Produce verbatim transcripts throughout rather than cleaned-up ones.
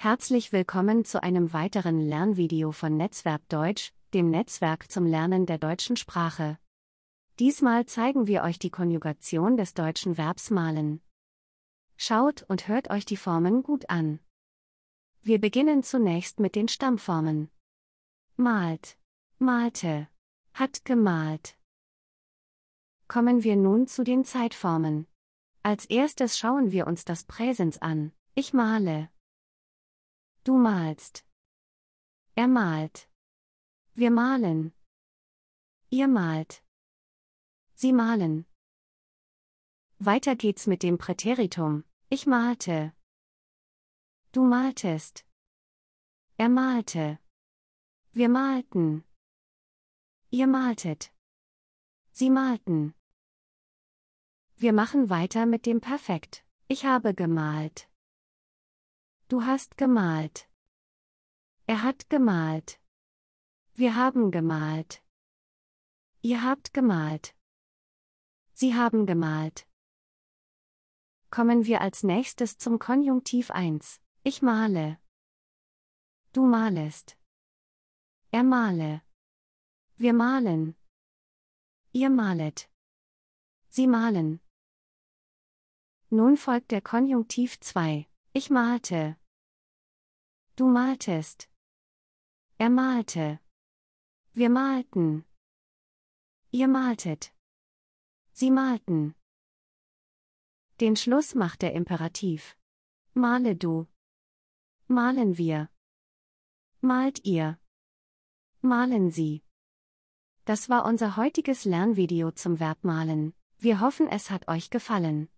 Herzlich willkommen zu einem weiteren Lernvideo von Netzwerk Deutsch, dem Netzwerk zum Lernen der deutschen Sprache. Diesmal zeigen wir euch die Konjugation des deutschen Verbs malen. Schaut und hört euch die Formen gut an. Wir beginnen zunächst mit den Stammformen. Malt, malte, hat gemalt. Kommen wir nun zu den Zeitformen. Als erstes schauen wir uns das Präsens an. Ich male. Du malst. Er malt. Wir malen. Ihr malt. Sie malen. Weiter geht's mit dem Präteritum. Ich malte. Du maltest. Er malte. Wir malten. Ihr maltet. Sie malten. Wir machen weiter mit dem Perfekt. Ich habe gemalt. Du hast gemalt. Er hat gemalt. Wir haben gemalt. Ihr habt gemalt. Sie haben gemalt. Kommen wir als nächstes zum Konjunktiv eins. Ich male. Du malest. Er male. Wir malen. Ihr malet. Sie malen. Nun folgt der Konjunktiv zwei. Ich malte. Du maltest. Er malte. Wir malten. Ihr maltet. Sie malten. Den Schluss macht der Imperativ. Male du. Malen wir. Malt ihr. Malen sie. Das war unser heutiges Lernvideo zum Verb malen. Wir hoffen, es hat euch gefallen.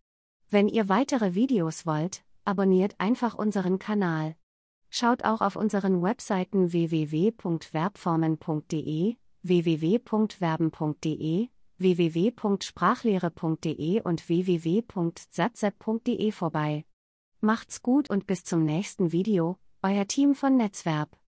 Wenn ihr weitere Videos wollt, abonniert einfach unseren Kanal. Schaut auch auf unseren Webseiten w w w punkt verbformen punkt de, w w w punkt verben punkt de, w w w punkt sprachlehre punkt de und w w w punkt satzapp punkt de vorbei. Macht's gut und bis zum nächsten Video, euer Team von Netzverb.